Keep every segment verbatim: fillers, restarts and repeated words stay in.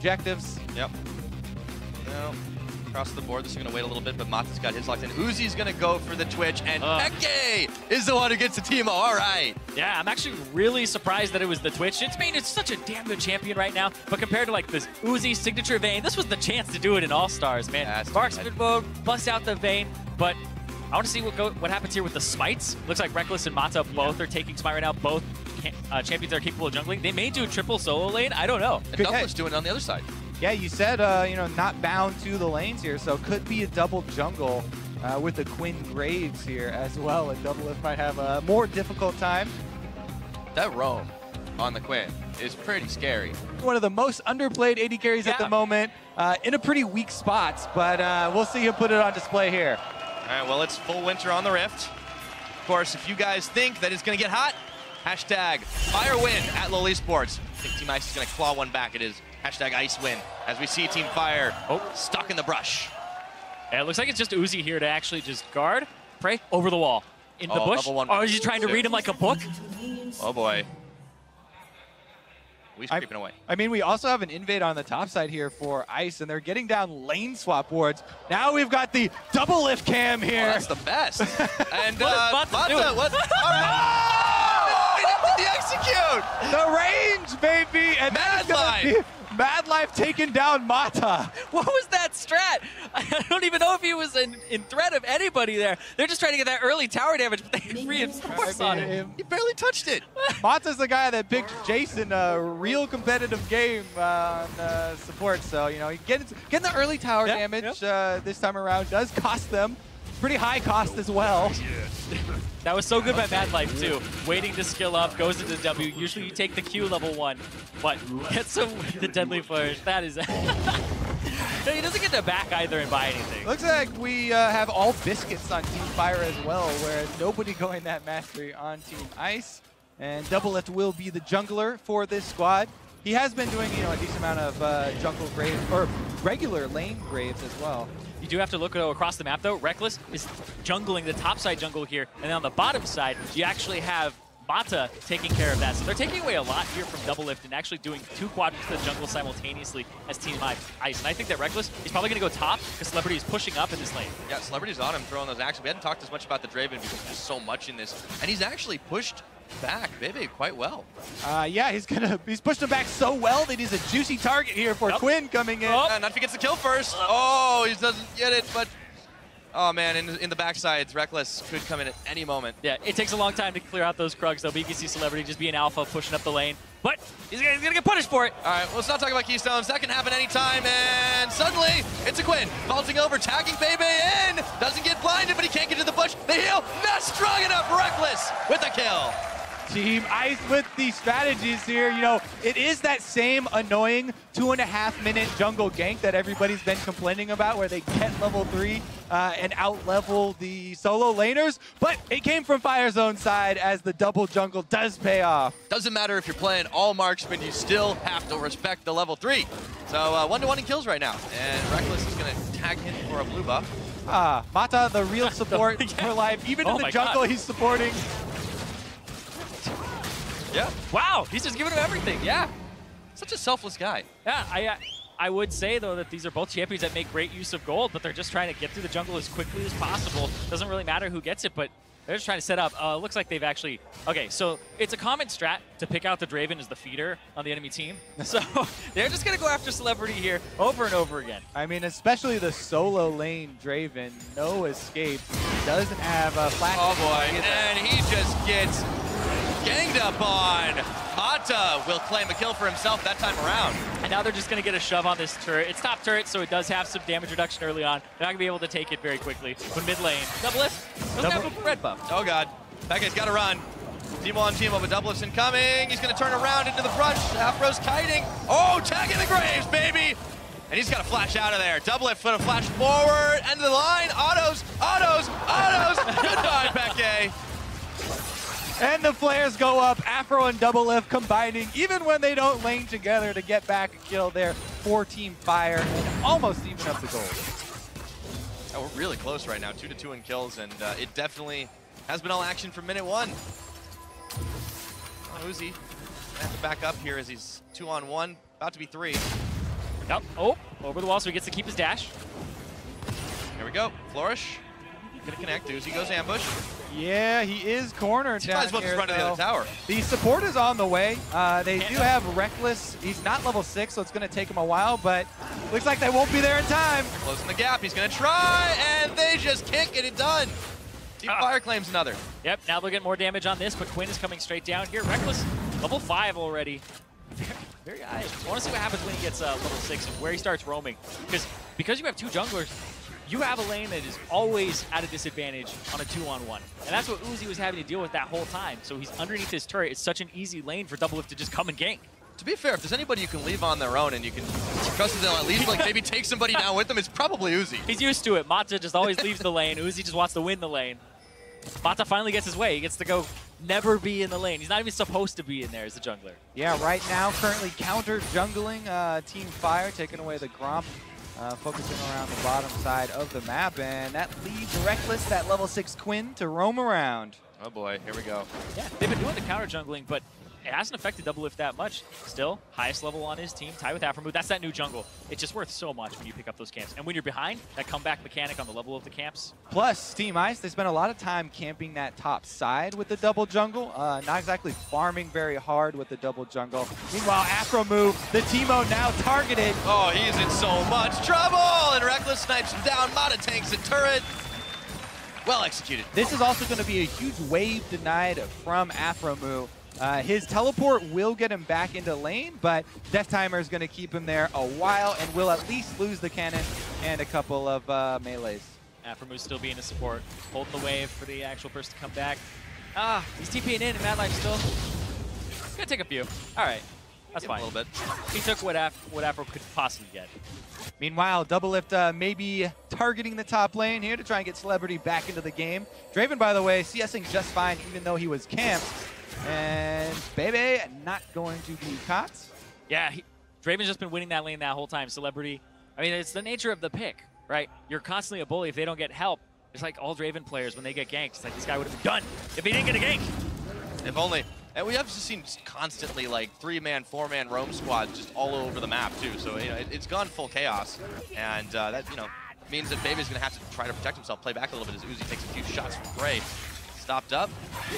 Objectives. Yep. Yep. Across the board, this is going to wait a little bit, but Mata's got his locked in. Uzi's going to go for the Twitch, and uh, Peke is the one who gets the Teemo. All right. Yeah, I'm actually really surprised that it was the Twitch. It's mean, it's such a damn good champion right now, but compared to like this Uzi signature Vayne, this was the chance to do it in All-Stars, man. Yeah, Sparks good mode, bust out the Vayne, but I want to see what go what happens here with the smites. Looks like Rekkles and Mata both yeah. are taking smite right now. Both uh, champions are capable of jungling. They may do a triple solo lane. I don't know. And Doublelift's doing it on the other side. Yeah, you said, uh, you know, not bound to the lanes here, so could be a double jungle uh, with the Quinn Graves here as well. And Doublelift might have a more difficult time. That roam on the Quinn is pretty scary. One of the most underplayed A D carries yeah. at the moment, uh, in a pretty weak spot, but uh, we'll see him put it on display here. All right, well, it's full winter on the Rift. Of course, if you guys think that it's going to get hot, hashtag FireWin at Loli Sports. I think Team Ice is going to claw one back. It is hashtag IceWin as we see Team Fire oh. stuck in the brush. Yeah, it looks like it's just Uzi here to actually just guard, Prey over the wall, in the oh, bush. One, oh, is he trying two. to read him like a book? Oh boy. He's creeping away. I mean, we also have an invade on the top side here for Ice, and they're getting down lane swap wards. Now we've got the Doublelift cam here. Oh, that's the best. And uh, Mata, what? All right. We have to de-execute. The range, baby. And Madlife. Madlife taking down Mata. What was that strat? I don't even know if he was in, in threat of anybody there. They're just trying to get that early tower damage, but they reinforced on it. He barely touched it. Mata's the guy that picked Jason a real competitive game uh, on uh, support. So, you know, getting, getting the early tower yep, damage yep. Uh, this time around does cost them. Pretty high cost as well. That was so good by Madlife too. Waiting to skill up, goes into the W. Usually you take the Q level one, but gets him with the deadly flourish. That is... No, he doesn't get to back either and buy anything. Looks like we uh, have all biscuits on Team Fire as well, whereas nobody going that mastery on Team Ice. And Doublelift will be the jungler for this squad. He has been doing, you know, a decent amount of uh, jungle graves, or regular lane graves as well. You do have to look across the map, though. Rekkles is jungling the top side jungle here, and then on the bottom side, you actually have Mata taking care of that. So they're taking away a lot here from Doublelift and actually doing two quadrants to the jungle simultaneously as Team Ice. And I think that Rekkles is probably going to go top because Celebrity is pushing up in this lane. Yeah, Celebrity's on him throwing those axes. We hadn't talked as much about the Draven because there's so much in this, and he's actually pushed back Bebe quite well. Uh, yeah, he's gonna he's pushed him back so well that he's a juicy target here for nope. Quinn coming in. Oh. And if he gets the kill first. Oh, he doesn't get it, but oh man, in, in the backsides, Rekkles could come in at any moment. Yeah, it takes a long time to clear out those Krugs, though. B K C Celebrity just being alpha, pushing up the lane, but he's gonna, he's gonna get punished for it. All right, well, let's not talk about Keystones. That can happen anytime, and suddenly it's a Quinn vaulting over, tagging Bebe in. Doesn't get blinded, but he can't get to the bush. The heal, not strong enough. Rekkles with a kill. Team Ice with the strategies here. You know, it is that same annoying two and a half minute jungle gank that everybody's been complaining about where they get level three uh, and out level the solo laners, but it came from Fire's own side as the double jungle does pay off. Doesn't matter if you're playing all marksmen, you still have to respect the level three. So uh, one to one in kills right now. And Rekkles is gonna tag him for a blue buff. Ah, Mata, the real support for life. Even oh in the jungle, God. He's supporting. Yeah. Wow, he's just giving him everything. Yeah. Such a selfless guy. Yeah, I uh, I would say, though, that these are both champions that make great use of gold, but they're just trying to get through the jungle as quickly as possible. Doesn't really matter who gets it, but they're just trying to set up. Uh, looks like they've actually... Okay, so it's a common strat to pick out the Draven as the feeder on the enemy team. So they're just going to go after Celebrity here over and over again. I mean, especially the solo lane Draven. No escape. Doesn't have a flash. Oh, boy. And he just gets... ganged up on. Mata will claim a kill for himself that time around. And now they're just going to get a shove on this turret. It's top turret, so it does have some damage reduction early on. They're not going to be able to take it very quickly. But mid lane, Doublelift doesn't have a red buff. Oh, God. That guy's got to run. Teemo on Teemo, but Doublelift's incoming. He's going to turn around into the brush. Aphro's kiting. Oh, tagging the Graves, baby. And he's got to flash out of there. Doublelift going to flash forward. End of the line. Autos, autos, autos. Goodbye, Peke. And the flares go up, Aphro and Doublelift combining, even when they don't lane together to get back a kill there for Team Fire, and almost even up the goal. Oh, we're really close right now, two to two in kills, and uh, it definitely has been all action from minute one. Uzi, gonna have to back up here as he's two on one, about to be three. Yep. Oh, over the wall, so he gets to keep his dash. There we go. Flourish. Gonna connect. Uzi goes ambush. Yeah, he is cornered down. Might as well just run to the other tower. The support is on the way. Uh, they do have Rekkles. He's not level six, so it's gonna take him a while, but looks like they won't be there in time. Closing the gap. He's gonna try, and they just can't get it done. Deep uh, Fire claims another. Yep, now they'll get more damage on this, but Quinn is coming straight down here. Rekkles, level five already. Very, very high. I wanna see what happens when he gets uh, level six and where he starts roaming. Because because you have two junglers, you have a lane that is always at a disadvantage on a two on one. And that's what Uzi was having to deal with that whole time. So he's underneath his turret. It's such an easy lane for Doublelift to just come and gank. To be fair, if there's anybody you can leave on their own and you can trust that they'll at least like maybe take somebody down with them, it's probably Uzi. He's used to it. Mata just always leaves the lane. Uzi just wants to win the lane. Mata finally gets his way. He gets to go never be in the lane. He's not even supposed to be in there as a jungler. Yeah, right now, currently counter-jungling uh, Team Fire, taking away the Gromp. Uh, focusing around the bottom side of the map, and that leaves Rekkles, that level six Quinn, to roam around. Oh boy, here we go. Yeah, they've been doing the counter jungling, but it hasn't affected Doublelift that much. Still, highest level on his team, tied with Aphromoo. That's that new jungle. It's just worth so much when you pick up those camps. And when you're behind, that comeback mechanic on the level of the camps. Plus, Team Ice, they spent a lot of time camping that top side with the double jungle. Uh, not exactly farming very hard with the double jungle. Meanwhile, Aphromoo, the Teemo now targeted. Oh, he's in so much trouble! And Rekkles snipes him down. Mata tanks the turret. Well executed. This is also going to be a huge wave denied from Aphromoo. Uh, his teleport will get him back into lane, but Death Timer is going to keep him there a while and will at least lose the cannon and a couple of uh, melees. Aphromoo still being a support, holding the wave for the actual person to come back. Ah, he's TPing in, and Madlife still. It's going to take a few. All right, that's fine. A little bit. He took what Af what Aphromoo could possibly get. Meanwhile, Doublelift uh, maybe targeting the top lane here to try and get Celebrity back into the game. Draven, by the way, CSing just fine, even though he was camped. And Bebe not going to be caught. Yeah, he, Draven's just been winning that lane that whole time. Celebrity, I mean, it's the nature of the pick, right? You're constantly a bully if they don't get help. It's like all Draven players when they get ganked. It's like this guy would have been done if he didn't get a gank. If only. And we have just seen constantly like three-man, four-man roam squads just all over the map too. So you know, it, it's gone full chaos, and uh, that you know means that Bebe's going to have to try to protect himself, play back a little bit as Uzi takes a few shots from Prey. Stopped up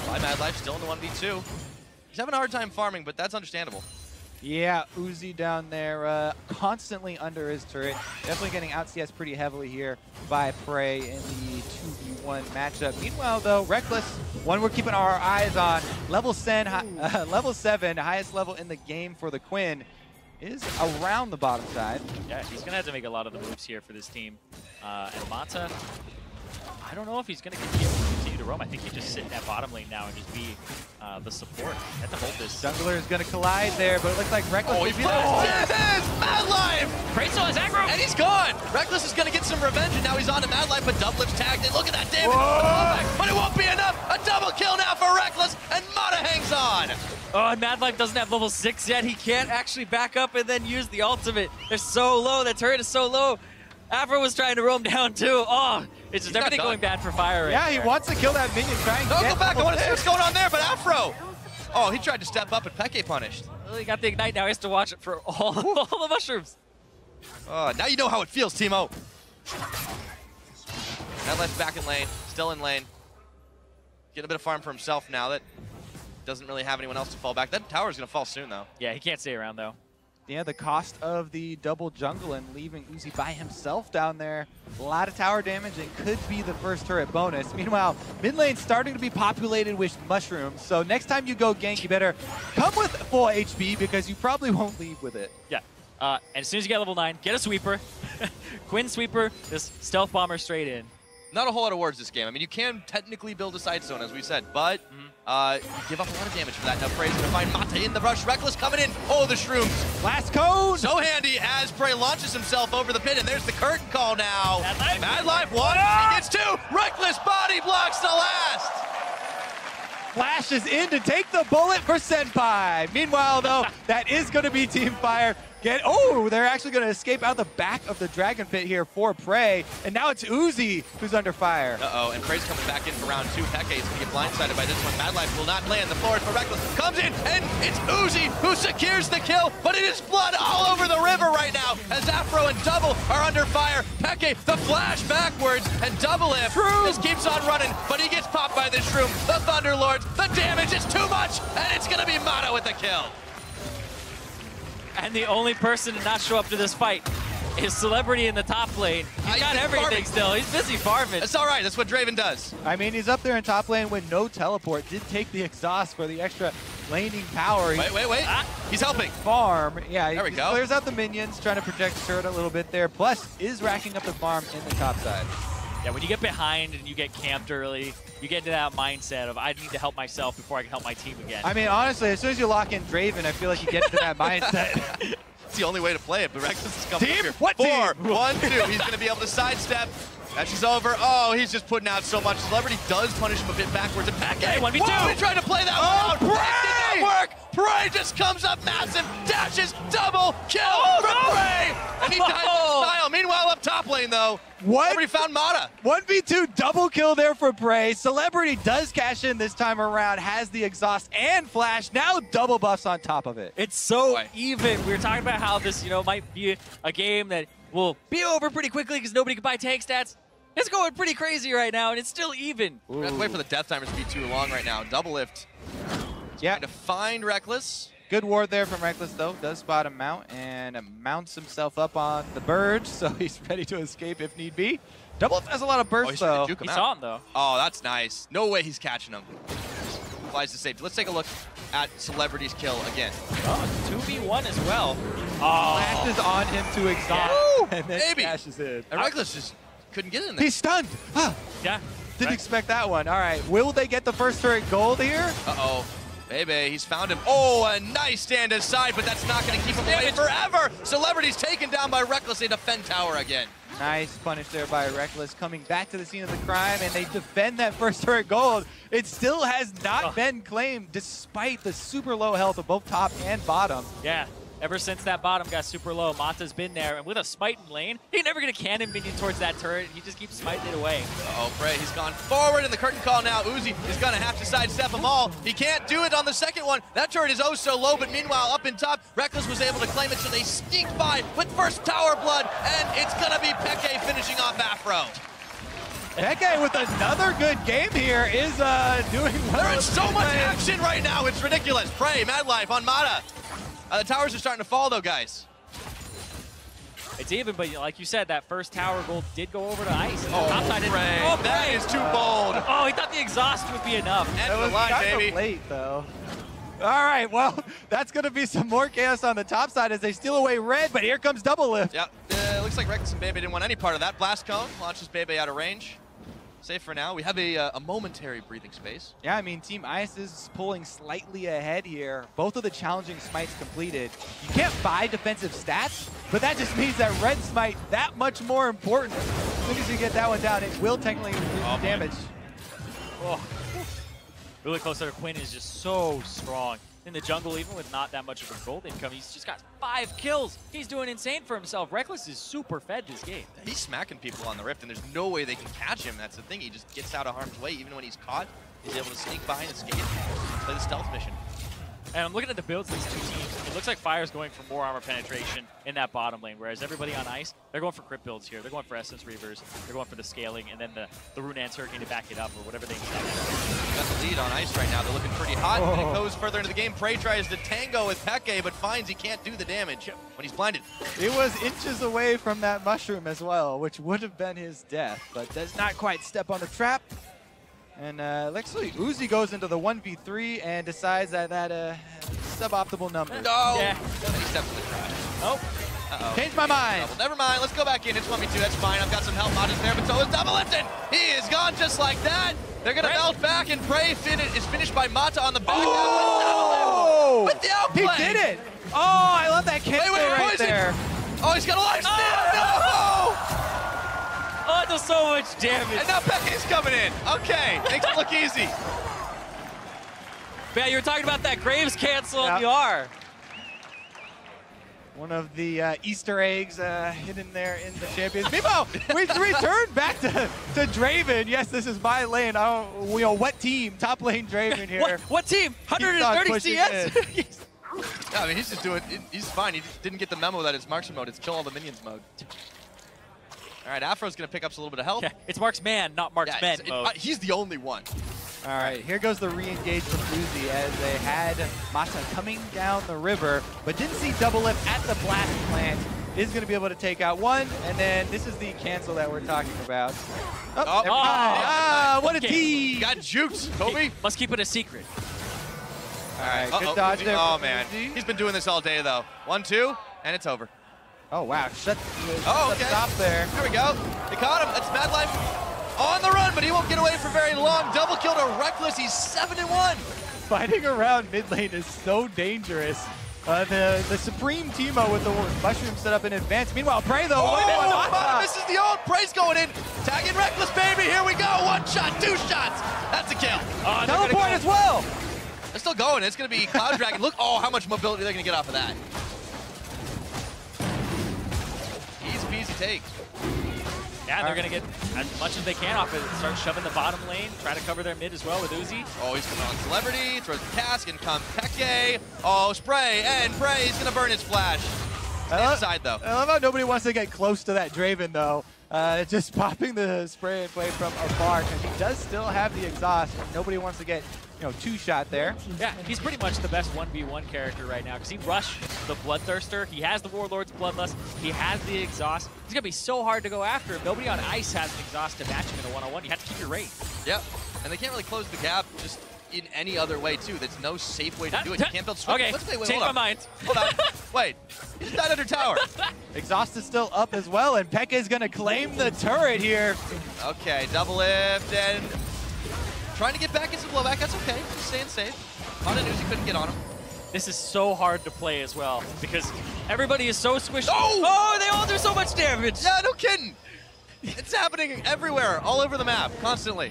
by Madlife, still in the one v two. He's having a hard time farming, but that's understandable. Yeah, Uzi down there, uh, constantly under his turret. Definitely getting out C S pretty heavily here by Prey in the two v one matchup. Meanwhile, though, Rekkles, one we're keeping our eyes on. Level seven, uh, level seven, highest level in the game for the Quinn, is around the bottom side. Yeah, he's gonna have to make a lot of the moves here for this team. Uh, and Mata, I don't know if he's gonna continue. Roam. I think you just sit in that bottom lane now and just be uh, the support. Had to hold this. Jungler is going to collide there, but it looks like Rekkles. Oh, he's there. Oh, there it is! Madlife! Prey still has aggro! And he's gone! Rekkles is going to get some revenge, and now he's on to Madlife, but Doublelift's tagged it. Look at that damage! Back, but it won't be enough! A double kill now for Rekkles, and Mata hangs on! Oh, and Madlife doesn't have level six yet. He can't actually back up and then use the ultimate. They're so low. That turret is so low. Aphra was trying to roam down too. Oh, it's just everything going bad for Fire. Yeah, he wants to kill that minion. Trying. No, go back. I want to see what's going on there, but Aphra. Oh, he tried to step up and Peke punished. Well, he got the ignite now. He has to watch it for all, all the mushrooms. Oh, now you know how it feels, Teemo. That left back in lane, still in lane. Getting a bit of farm for himself now that doesn't really have anyone else to fall back. That tower's going to fall soon, though. Yeah, he can't stay around, though. Yeah, the cost of the double jungle and leaving Uzi by himself down there. A lot of tower damage and could be the first turret bonus. Meanwhile, mid lane's starting to be populated with mushrooms. So next time you go gank, you better come with full H P because you probably won't leave with it. Yeah, uh, and as soon as you get level nine, get a sweeper. Quinn sweeper, this stealth bomber straight in. Not a whole lot of words this game. I mean, you can technically build a side zone, as we said, but uh, you give up a lot of damage for that. Now Prey's going to find Mata in the brush. Rekkles coming in. Oh, the shrooms. Last cone. So handy as Prey launches himself over the pit, and there's the curtain call now. Madlife. Madlife one. He gets two. Rekkles body blocks the last. Flashes in to take the bullet for Senpai. Meanwhile, though, that is going to be Team Fire. Get, oh, they're actually going to escape out the back of the Dragon Pit here for Prey. And now it's Uzi who's under fire. Uh-oh, and Prey's coming back in for round two. Peke is going to get blindsided by this one. Madlife will not land the forward, but Rekkles comes in, and it's Uzi who secures the kill, but it is blood all over the river right now as are under fire. Peke, the flash backwards, and Doublelift just keeps on running, but he gets popped by the Shroom. The Thunderlords, the damage is too much, and it's gonna be Mata with the kill. And the only person to not show up to this fight is Celebrity in the top lane. He's got everything farming. Still. He's busy farming. That's all right. That's what Draven does. I mean, he's up there in top lane with no teleport. Did take the exhaust for the extra laning power. He's wait, wait, wait. Ah, he's helping. Farm. Yeah, there we he go. Clears out the minions, trying to protect Shurd a little bit there. Plus, is racking up the farm in the top side. Yeah, when you get behind and you get camped early, you get into that mindset of, I need to help myself before I can help my team again. I mean, honestly, as soon as you lock in Draven, I feel like you get into that mindset. It's the only way to play it, but Rekkles is coming team? Up here. What Four, team? One, two. He's going to be able to sidestep. Match is over. Oh, he's just putting out so much. Celebrity does punish him a bit backwards. And Peke, hey, one v two. Whoa, he tried to play that oh, one out. That did not work. Prey just comes up massive, dashes, double kill oh, from no. Prey. And he dies oh. in style. Meanwhile, up top lane, though, what? Celebrity found Mata. one v two double kill there for Prey. Celebrity does cash in this time around, has the exhaust and flash. Now double buffs on top of it. It's so Boy. even. We were talking about how this, you know, might be a game that will be over pretty quickly because nobody can buy tank stats. It's going pretty crazy right now, and it's still even. Ooh. We have to wait for the death timers to be too long right now. Doublelift. Yeah. To find Rekkles. Good ward there from Rekkles, though. Does spot a mount and mounts himself up on the bird, so he's ready to escape if need be. Doublelift has a lot of bursts, oh, though. He out. saw him, though. Oh, that's nice. No way he's catching him. Flies to safety. Let's take a look at Celebrity's kill again. Oh, two v one as well. Oh. Flashes on him to exhaust, yeah. and then Baby. cashes in. And Rekkles just couldn't get in there. He's stunned. Ah. Yeah. Didn't right. expect that one. All right. Will they get the first turret gold here? Uh-oh. Bebe, he's found him. Oh, a nice stand aside, but that's not going to keep him away forever. Celebrity's taken down by Rekkles. They defend tower again. Nice punish there by Rekkles, coming back to the scene of the crime, and they defend that first turret gold. It still has not oh. been claimed, despite the super low health of both top and bottom. Yeah. Ever since that bottom got super low, Mata's been there, and with a smite in lane, he's never gonna cannon minion towards that turret. He just keeps smiting it away. Uh-oh, Prey, he's gone forward in the curtain call now. Uzi is gonna have to sidestep them all. He can't do it on the second one. That turret is oh so low, but meanwhile, up in top, Rekkles was able to claim it, so they sneak by with first tower blood, and it's gonna be Peke finishing off Aphro. Peke with another good game here is uh, doing well. There is so much action right now, it's ridiculous. Prey, Madlife on Mata. Uh, the towers are starting to fall, though, guys. It's even, but like you said, that first tower gold did go over to ice. Oh, Prey. Oh, that Prey. is too bold. Oh, he thought the exhaust would be enough. End that of was the line, kind baby. Of late, though. All right, well, that's going to be some more chaos on the top side as they steal away red, but here comes Doublelift. Yeah, uh, looks like Rekkles and Bebe didn't want any part of that. Blast Cone launches Bebe out of range. Safe for now. We have a, uh, a momentary breathing space. Yeah, I mean, Team Ice is pulling slightly ahead here. Both of the challenging smites completed. You can't buy defensive stats, but that just means that red smite that much more important. As soon as you get that one down, it will technically reduce oh, damage. Oh. Really close there. Quinn is just so strong. In the jungle, even with not that much of a gold income, he's just got five kills. He's doing insane for himself. Rekkles is super fed this game. He's smacking people on the rift, and there's no way they can catch him. That's the thing. He just gets out of harm's way. Even when he's caught, he's able to sneak behind and escape, play the stealth mission. And I'm looking at the builds of these two teams. It looks like Fire's going for more armor penetration in that bottom lane, whereas everybody on Ice, they're going for crit builds here. They're going for Essence Reavers. They're going for the scaling, and then the, the Rune Anturking to back it up or whatever they need. Got the lead on Ice right now. They're looking pretty hot. Oh. And it goes further into the game. Prey tries to tango with Peke, but finds he can't do the damage when he's blinded. It was inches away from that mushroom as well, which would have been his death, but does not quite step on the trap. And uh, actually, Uzi goes into the one v three and decides that that uh, suboptimal number. No! Yeah. He steps in the trash. Nope. Uh-oh. Changed my mind. Never mind. Let's go back in. It's one v two. That's fine. I've got some help models there, but so is Doublelifted. He is gone just like that. They're going to melt back, and Prey fin is finished by Mata on the back. Oh! With the outplay. He did it. Oh, I love that kick right poison. there. Oh, he's got a life steal. Oh! No! Oh, does so much damage. And now Peke's coming in. Okay, makes it look easy. Man, you were talking about that Graves cancel, yep. and you are. One of the uh, Easter eggs uh, hidden there in the champions. Meanwhile, we returned back to, to Draven. Yes, this is my lane. I don't, you know, what team? Top lane Draven here. What, what team? one thirty C S? Yeah, I mean, he's just doing, he's fine. He didn't get the memo that it's marksman mode. It's kill all the minions mode. All right, Afro's going to pick up a little bit of health. Yeah, it's Mark's man, not Mark's yeah, men. It, uh, he's the only one. All right, here goes the re-engage from Uzi as they had Mata coming down the river, but didn't see Doublelift at the blast plant. Is going to be able to take out one, and then this is the cancel that we're talking about. Oh, oh, oh ah, what okay. a D! Got juked, Kobe. Hey, must keep it a secret. All right, uh-oh. good dodge there. Oh, man. Uzi. He's been doing this all day, though. One, two, and it's over. Oh, wow. Shut, oh, shut okay. stop there. There we go. They caught him. That's Madlife on the run, but he won't get away for very long. Double kill to Rekkles. He's seven and one. Fighting around mid lane is so dangerous. Uh, the, the Supreme Teemo with the mushroom set up in advance. Meanwhile, Prey, though. Oh, oh Mata misses the ult. Prey's going in. Tagging Rekkles, baby. Here we go. One shot, two shots. That's a kill. Uh, Teleport as well. They're still going. It's going to be Cloud Dragon. Look, oh, how much mobility they're going to get off of that. Easy take. Yeah, they're going to get as much as they can off it. Start shoving the bottom lane, try to cover their mid as well with Uzi. Oh, he's coming on Celebrity, throws the cask, and come Peke. Oh, Spray, and Prey is going to burn his flash. Stay inside, though. I love how nobody wants to get close to that Draven, though. Uh, just popping the spray and play from afar, because he does still have the exhaust, but nobody wants to get you know, two-shot there. Yeah, he's pretty much the best one v one character right now, because he rushed the Bloodthirster, he has the Warlord's Bloodlust, he has the exhaust. It's gonna be so hard to go after him. Nobody on ice has an exhaust to match him in a one-on-one. You have to keep your rate. Yep, and they can't really close the gap just in any other way, too. There's no safe way to do it. You can't build swift. Okay, wait, wait, change my mind. Hold on, wait. He's not under tower. Exhaust is still up as well, and Peke is gonna claim the turret here. Okay, Doublelift and trying to get back into blowback, that's okay. Just staying safe. On the news, you couldn't get on him. This is so hard to play as well, because everybody is so swished. Oh! Oh, they all do so much damage! Yeah, no kidding! It's happening everywhere, all over the map, constantly.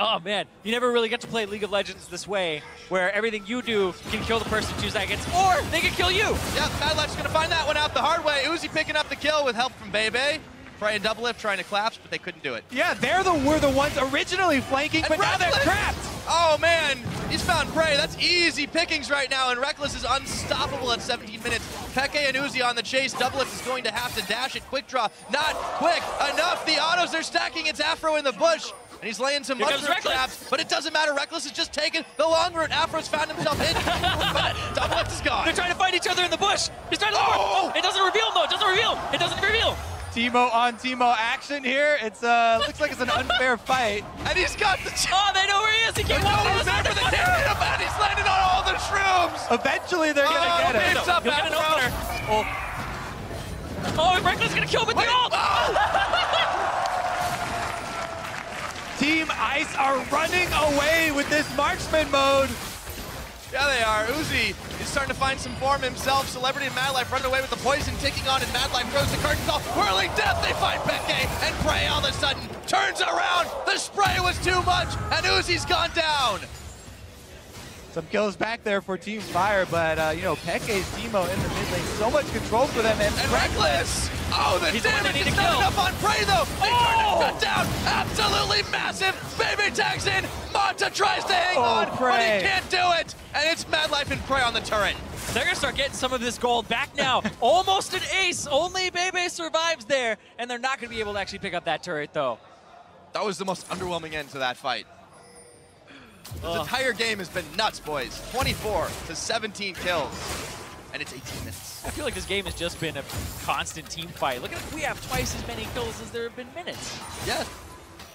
Oh, man. You never really get to play League of Legends this way, where everything you do can kill the person two seconds, or they can kill you! Yeah, Madlife's gonna find that one out the hard way. Uzi picking up the kill with help from Bebe. Prey and Doublelift trying to collapse, but they couldn't do it. Yeah, they're the were the ones originally flanking, and but Rekkles. Now they're trapped. Oh man, he's found Prey. That's easy pickings right now, and Rekkles is unstoppable at seventeen minutes. Peke and Uzi on the chase. Doublelift is going to have to dash it. Quick draw, not quick enough. The autos are stacking. It's Afro in the bush, and he's laying some mushroom traps. But it doesn't matter. Rekkles is just taking the long route. Afro's found himself hidden, but Doublelift is gone. They're trying to fight each other in the bush. He's trying to. Oh! Oh, it doesn't reveal though. It doesn't reveal. It doesn't reveal. Teemo on Teemo action here. It's uh, looks like it's an unfair fight. And he's got the. Oh, they know where he is. He can't walk. He's there for the damage. And he's landing on all the shrooms. Eventually, they're gonna oh, get him. He's up, get an opener. Oh, oh Rekkles gonna kill him with Wait. the ult. Oh. Team Ice are running away with this marksman mode. Yeah, they are. Uzi is starting to find some form himself. Celebrity and Madlife running away with the poison ticking on, and Madlife throws the curtain call. Whirling death, they find Peke, and Prey all of a sudden turns around. The spray was too much, and Uzi's gone down. Some kills back there for Team Fire, but, uh, you know, Peke's Teemo in the mid lane. So much control for them, and, and Rekkles. Oh, the He's damage the is not kill. enough on Prey, though. They oh! turn it down. Absolutely massive. Baby tags in. Mata tries to hang oh, on, Prey. but he can't do it. And it's Madlife and Prey on the turret. They're going to start getting some of this gold back now. Almost an ace. Only Bebe survives there. And they're not going to be able to actually pick up that turret, though. That was the most underwhelming end to that fight. This Ugh. entire game has been nuts, boys. twenty-four to seventeen kills, and it's eighteen minutes. I feel like this game has just been a constant team fight. Look at it, we have twice as many kills as there have been minutes. Yes.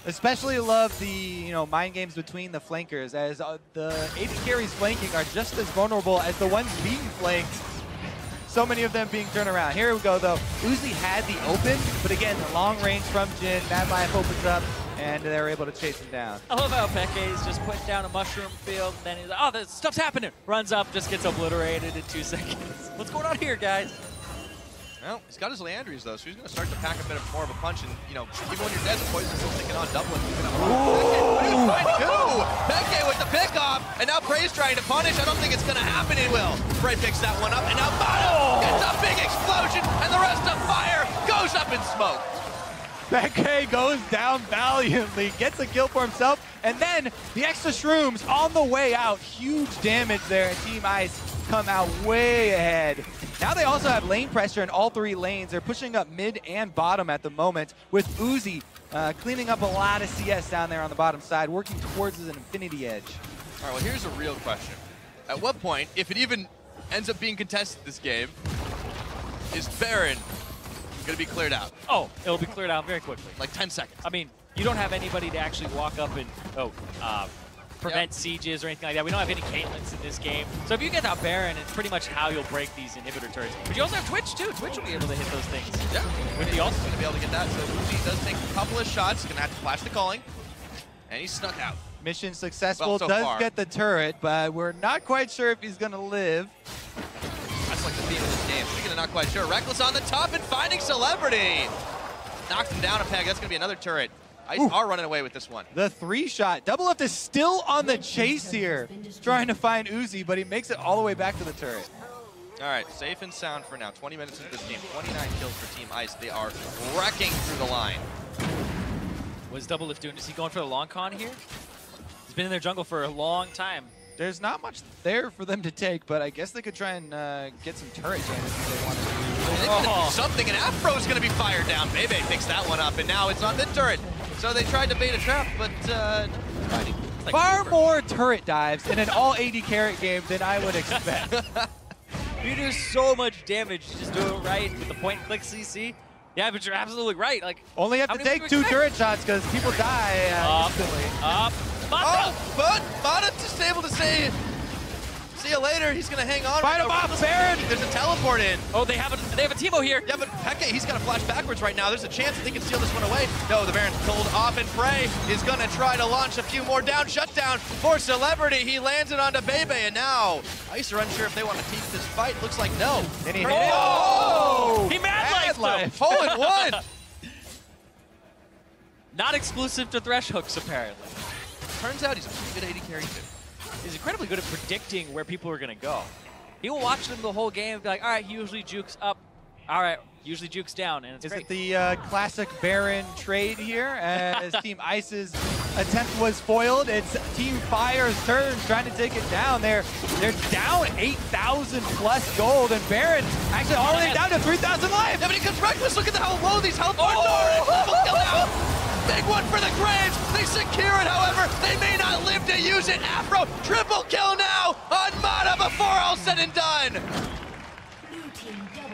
Especially love the you know mind games between the flankers, as uh, the A D carries flanking are just as vulnerable as the ones being flanked. So many of them being turned around. Here we go, though. Uzi had the open, but again, the long range from Jhin. Madlife opens up, and they're able to chase him down. I love how Peke's just put down a mushroom field, and then he's like, oh, this stuff's happening. Runs up, just gets obliterated in two seconds. What's going on here, guys? Well, he's got his Leandries, though, so he's going to start to pack a bit of more of a punch, and, you know, even when you're dead, the poison's still sticking on Dublin. What are you trying to do? Peke with the pick-off, and now Prey's trying to punish. I don't think it's going to happen. It will. Prey picks that one up, and now Mata gets a big explosion, and the rest of Fire goes up in smoke. Peke goes down valiantly, gets a kill for himself, and then the extra shrooms on the way out. Huge damage there, and Team Ice come out way ahead. Now they also have lane pressure in all three lanes. They're pushing up mid and bottom at the moment with Uzi uh, cleaning up a lot of C S down there on the bottom side, working towards an infinity edge. All right, well, here's a real question. At what point, if it even ends up being contested this game, is Baron going to be cleared out? Oh, it'll be cleared out very quickly. Like ten seconds. I mean, you don't have anybody to actually walk up and oh, uh, prevent yep. sieges or anything like that. We don't have any Caitlyn's in this game. So if you get that Baron, it's pretty much how you'll break these inhibitor turrets. But you also have Twitch, too. Twitch will be able to hit those things. Yeah. With the ultimate. Going to be able to get that. So Uzi does take a couple of shots. He's going to have to flash the Culling. And he's snuck out. Mission successful. Well, so does far. Get the turret, but we're not quite sure if he's going to live. That's like the theme of this game. Speaking of not quite sure, Rekkles on the top and finding Celebrity. Knocked him down a peg. That's going to be another turret. Ice Ooh. Are running away with this one. The three-shot. Doublelift is still on the chase here, trying to find Uzi, but he makes it all the way back to the turret. All right, safe and sound for now. twenty minutes into this game, twenty-nine kills for Team Ice. They are wrecking through the line. What is Doublelift doing? Is he going for the long con here? He's been in their jungle for a long time. There's not much there for them to take, but I guess they could try and uh, get some turrets in if they wanted to. Oh. Something, and Aphro's going to be fired down. Bebe picks that one up, and now it's on the turret. So they tried to bait a trap, but uh, like far more turret dives in an all eighty carat game than I would expect. You do so much damage just do it right with the point and click C C. Yeah, but you're absolutely right. Like only have to take two turret shots because people die uh, up, instantly. Up, Mata. Oh, but Mata just able to say, "See you later." He's gonna hang on. Fight him off, Baron. There's a teleport in. Oh, they have a they have a Teemo here. Yeah, but Peke, he's gotta flash backwards right now. There's a chance that they can steal this one away. No, the Baron's pulled off, and Prey is gonna try to launch a few more down. Shutdown for Celebrity. He lands it onto Bebe, and now Ice are unsure if they want to keep this fight. Looks like no. And he oh! He Madlife. Hole in one. Not exclusive to Thresh hooks apparently. Turns out he's a pretty good A D carry too. He's incredibly good at predicting where people are going to go. He will watch them the whole game and be like, all right, he usually jukes up. All right, usually jukes down, and it's Is great. It the uh, classic Baron trade here? As Team Ice's attempt was foiled, it's Team Fire's turn trying to take it down. They're, they're down eight thousand plus gold, and Baron actually all the way down to three thousand life. Yeah, but he comes reckless. Look at how low these health bars oh! are. Double kill out. Big one for the Graves. They secure it, however. They may not live to use it. Aphro, triple kill now on Mata before all said and done.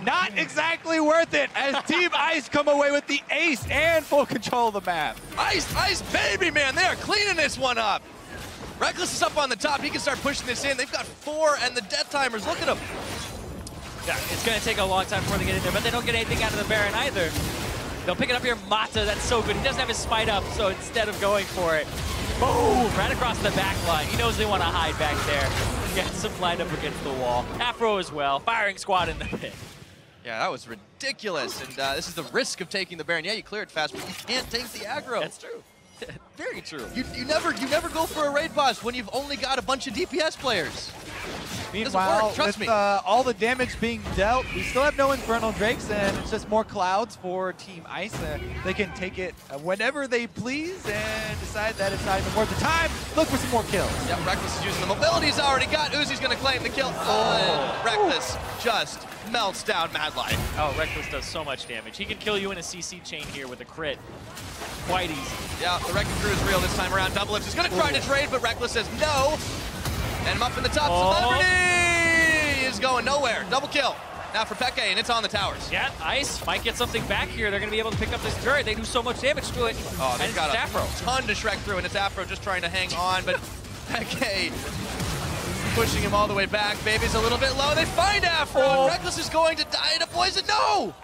Not exactly worth it as Team Ice come away with the ace and full control of the map. Ice, Ice, baby, man. They are cleaning this one up. Rekkles is up on the top. He can start pushing this in. They've got four and the death timers. Look at them. Yeah, it's going to take a long time before they get in there, but they don't get anything out of the Baron either. They'll pick it up here, Mata, that's so good. He doesn't have his smite up, so instead of going for it, boom, right across the back line. He knows they want to hide back there. Gets him lined up against the wall. Aphro as well, firing squad in the pit. Yeah, that was ridiculous, and uh, this is the risk of taking the Baron. Yeah, you clear it fast, but you can't take the aggro. That's true. Very true. You, you, never, you never go for a raid boss when you've only got a bunch of D P S players. Meanwhile, work, trust with me. Uh, all the damage being dealt, we still have no Infernal Drakes, and it's just more clouds for Team Ice. Uh, they can take it whenever they please and decide that it's not even worth the time. Look for some more kills. Yeah, Rekkles is using the mobility he's already got. Uzi's going to claim the kill. Oh. Rekkles just melts down Madlife. Oh, Rekkles does so much damage. He can kill you in a C C chain here with a crit. Quite easy. Yeah, the Wrecking Crew is real this time around. Doublelift is going to try to trade, but Rekkles says no. And I'm up in the top. Oh. Celebrity is going nowhere. Double kill. Now for Peke, and it's on the towers. Yeah, Ice might get something back here. They're going to be able to pick up this turret. They do so much damage to it. Oh, they've got a Aphro. Ton to Shrek through, and it's Aphro just trying to hang on, but Peke pushing him all the way back. Baby's a little bit low. They find Aphro, oh. and Rekkles is going to die to poison. No!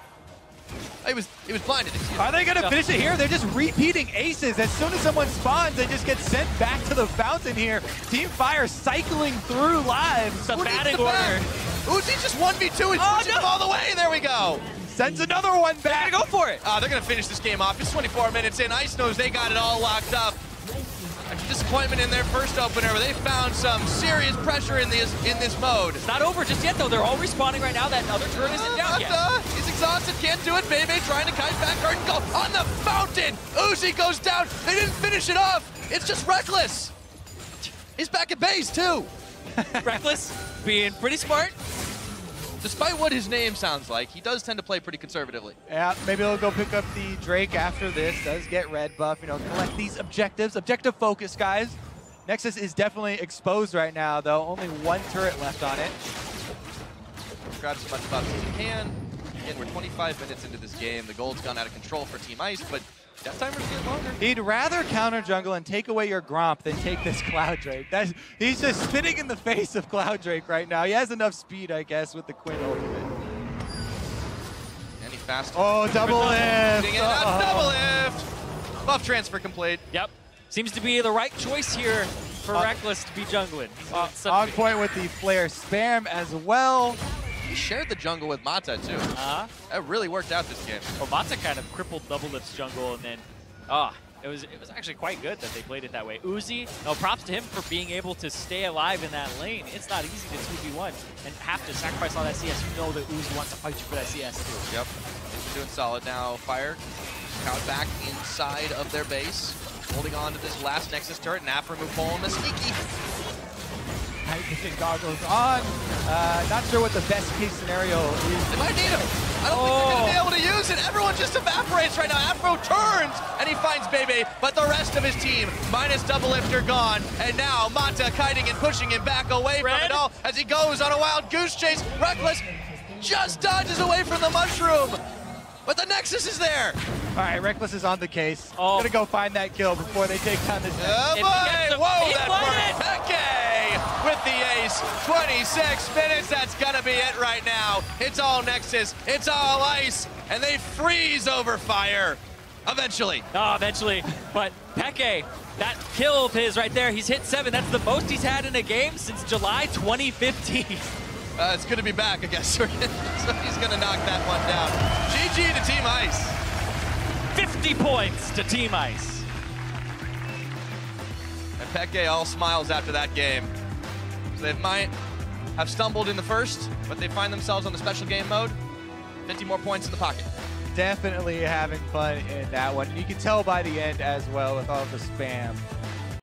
It was, it was blinded. Are they going to finish it here? They're just repeating aces. As soon as someone spawns, they just get sent back to the fountain here. Team Fire cycling through lives. The batting order. Uzi just one v two. He's pushing him all the way. There we go. Sends another one back. They're going to go for it. Uh, they're going to finish this game off. It's twenty-four minutes in. Ice knows they got it all locked up. A disappointment in their first opener, where they found some serious pressure in this in this mode. It's not over just yet, though. They're all respawning right now. That other turret isn't down yet. He's exhausted, can't do it. Bebe trying to kite back, hard and go on the fountain. Uzi goes down. They didn't finish it off. It's just Rekkles. He's back at base too. Rekkles being pretty smart. Despite what his name sounds like, he does tend to play pretty conservatively. Yeah, maybe he'll go pick up the Drake after this. Does get red buff, you know, collect these objectives. Objective focus, guys. Nexus is definitely exposed right now, though. Only one turret left on it. Grab as much buffs as you can. Again, we're twenty-five minutes into this game. The gold's gone out of control for Team Ice, but Death Timer's getting longer. He'd rather counter jungle and take away your Gromp than take this Cloud Drake. That's, he's just spitting in the face of Cloud Drake right now. He has enough speed, I guess, with the Quinn ultimate. Any fast? Oh, double lift! Oh. Double lift! Buff transfer complete. Yep. Seems to be the right choice here for uh, Rekkles to be jungling. Uh, on point with the flare spam as well. He shared the jungle with Mata, too. Uh-huh. That really worked out this game. Well, Mata kind of crippled Doublelift's jungle, and then, ah, oh, it was it was actually quite good that they played it that way. Uzi, no, props to him for being able to stay alive in that lane. It's not easy to two v one and have to sacrifice all that C S. You know that Uzi wants to fight you for that C S, too. Yep. They're doing solid now. Fire, count back inside of their base, holding on to this last Nexus turret, and Aphromoo pulling the sneaky. Nitrogen goggles on. Uh, not sure what the best case scenario is. They might need him. I don't oh. think they're going to be able to use it. Everyone just evaporates right now. Aphromoo turns, and he finds Bebe, but the rest of his team, minus Doublelift, are gone. And now Mata kiting and pushing him back away Red. from it all as he goes on a wild goose chase. Rekkles just dodges away from the mushroom, but the Nexus is there. All right, Rekkles is on the case. Oh. Gonna go find that kill before they take down this. Oh boy! Whoa, that worked. Peke with the ace, twenty-six minutes, that's gonna be it right now. It's all Nexus, it's all Ice, and they freeze over Fire. Eventually. Oh, eventually, but Peke, that kill of his right there, he's hit seven, that's the most he's had in a game since July twenty fifteen. Uh, it's good to be back, I guess. So he's gonna knock that one down. G G to Team Ice. fifty points to Team Ice. And Peke all smiles after that game. So they might have stumbled in the first, but they find themselves on the special game mode. fifty more points in the pocket. Definitely having fun in that one. You can tell by the end as well with all the spam.